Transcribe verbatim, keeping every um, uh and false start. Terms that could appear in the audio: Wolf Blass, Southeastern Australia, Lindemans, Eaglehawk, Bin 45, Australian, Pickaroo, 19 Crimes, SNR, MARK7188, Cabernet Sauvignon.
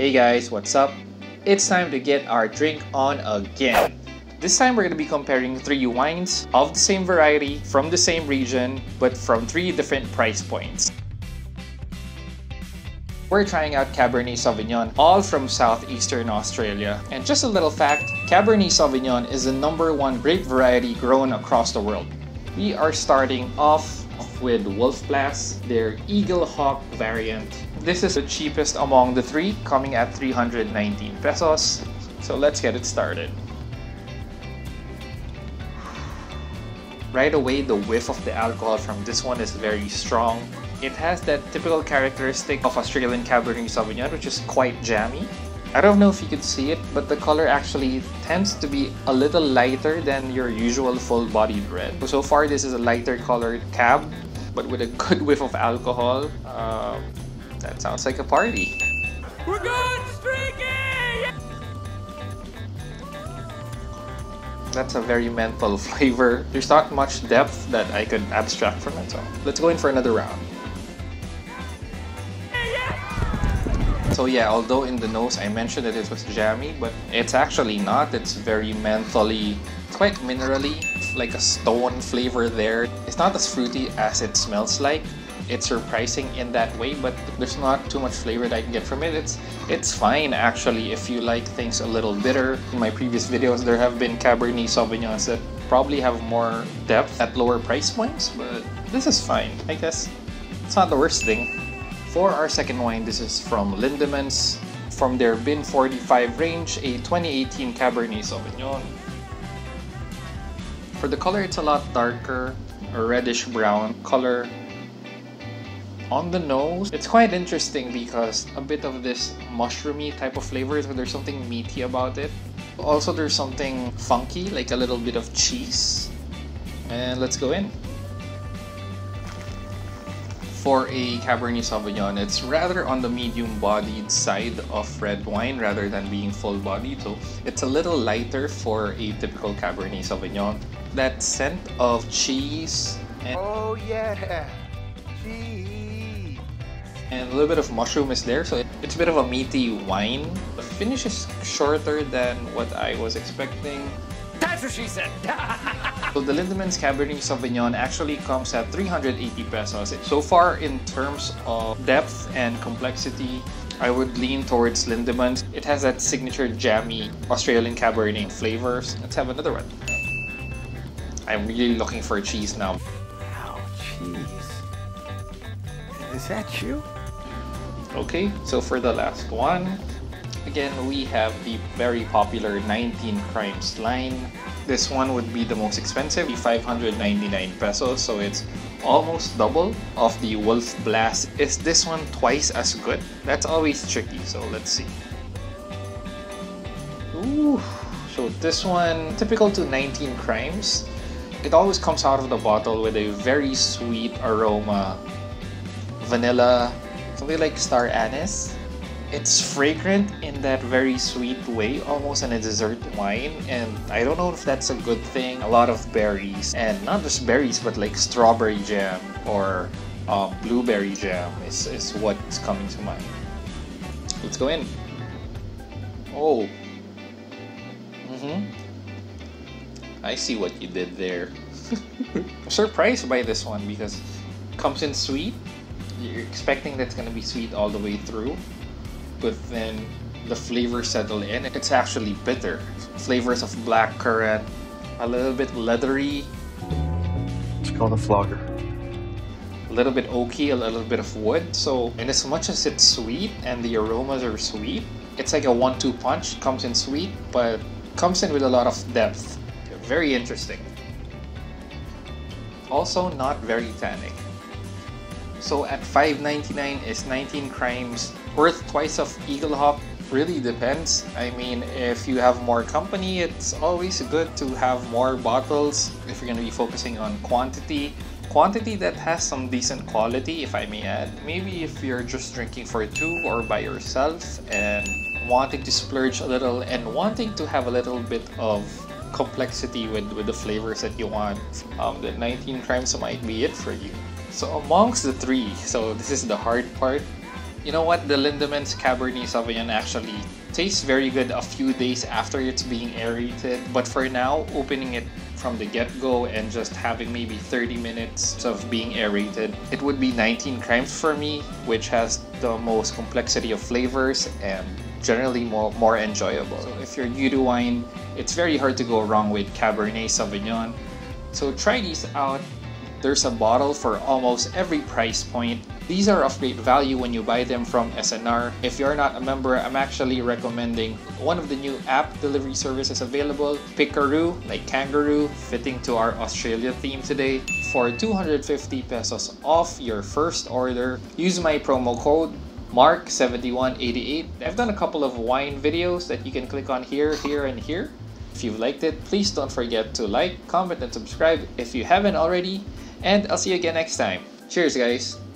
Hey guys, what's up? It's time to get our drink on again. This time we're going to be comparing three wines of the same variety from the same region but from three different price points. We're trying out Cabernet Sauvignon, all from Southeastern Australia. And just a little fact, Cabernet Sauvignon is the number one grape variety grown across the world. We are starting off with Wolf Blass, their Eaglehawk variant. This is the cheapest among the three, coming at three hundred nineteen pesos. So let's get it started. Right away, the whiff of the alcohol from this one is very strong. It has that typical characteristic of Australian Cabernet Sauvignon, which is quite jammy. I don't know if you could see it, but the color actually tends to be a little lighter than your usual full-bodied red. So far, this is a lighter colored cab, but with a good whiff of alcohol. Um, that sounds like a party. We're going streaking! That's a very menthol flavor. There's not much depth that I could abstract from it, so let's go in for another round. So yeah, although in the nose I mentioned that it was jammy, but it's actually not. It's very mentholy, quite minerally, like a stone flavor there. It's not as fruity as it smells like. It's surprising in that way, but there's not too much flavor that I can get from it. It's it's fine actually if you like things a little bitter. In my previous videos, there have been Cabernet Sauvignons that probably have more depth at lower price points, but this is fine, I guess. It's not the worst thing. For our second wine, this is from Lindemans, from their Bin forty-five range, a twenty eighteen Cabernet Sauvignon. For the color, it's a lot darker, a reddish-brown color. On the nose, it's quite interesting because a bit of this mushroomy type of flavor, so there's something meaty about it. Also, there's something funky, like a little bit of cheese. And let's go in. For a Cabernet Sauvignon, it's rather on the medium-bodied side of red wine rather than being full-bodied, so it's a little lighter for a typical Cabernet Sauvignon. That scent of cheese and oh yeah, cheese and a little bit of mushroom is there, so it's a bit of a meaty wine. The finish is shorter than what I was expecting. That's what she said! So the Lindemans Cabernet Sauvignon actually comes at three hundred eighty pesos. So far, in terms of depth and complexity, I would lean towards Lindemans. It has that signature jammy Australian Cabernet flavors. Let's have another one. I'm really looking for cheese now. Wow, cheese. Is that you? Okay, so for the last one, again, we have the very popular nineteen Crimes line. This one would be the most expensive, five hundred ninety-nine pesos, so it's almost double of the Wolf Blass. Is this one twice as good? That's always tricky, so let's see. Ooh, so this one, typical to nineteen Crimes, it always comes out of the bottle with a very sweet aroma. Vanilla, something like star anise. It's fragrant in that very sweet way, almost in a dessert wine, and I don't know if that's a good thing. A lot of berries, and not just berries, but like strawberry jam or uh, blueberry jam is, is what's coming to mind. Let's go in. Oh. Mm-hmm. I see what you did there. I'm surprised by this one because it comes in sweet. You're expecting that's going to be sweet all the way through, but then the flavors settle in. It's actually bitter. Flavors of black currant, a little bit leathery. It's called a flogger. A little bit oaky, a little bit of wood. So, and as much as it's sweet and the aromas are sweet, it's like a one two punch. It comes in sweet, but comes in with a lot of depth. Very interesting. Also not very tannic. So at five ninety-nine is nineteen Crimes, worth twice of Eaglehawk. Really depends. I mean, if you have more company, it's always good to have more bottles. If you're going to be focusing on quantity, quantity that has some decent quality, if I may add. Maybe if you're just drinking for two or by yourself and wanting to splurge a little and wanting to have a little bit of complexity with, with the flavors that you want, um, the nineteen Crimes might be it for you. So amongst the three, so this is the hard part, You know what? The Lindemans Cabernet Sauvignon actually tastes very good a few days after it's being aerated, but for now, opening it from the get-go and just having maybe thirty minutes of being aerated, it would be nineteen crimes for me, which has the most complexity of flavors and generally more, more enjoyable. So if you're new to wine, it's very hard to go wrong with Cabernet Sauvignon. So try these out. There's a bottle for almost every price point. These are of great value when you buy them from S N R. If you're not a member, I'm actually recommending one of the new app delivery services available, Pickaroo, like kangaroo, fitting to our Australia theme today. For two hundred fifty pesos off your first order, use my promo code mark seven one eight eight. I've done a couple of wine videos that you can click on here, here, and here. If you've liked it, please don't forget to like, comment, and subscribe if you haven't already. And I'll see you again next time. Cheers, guys!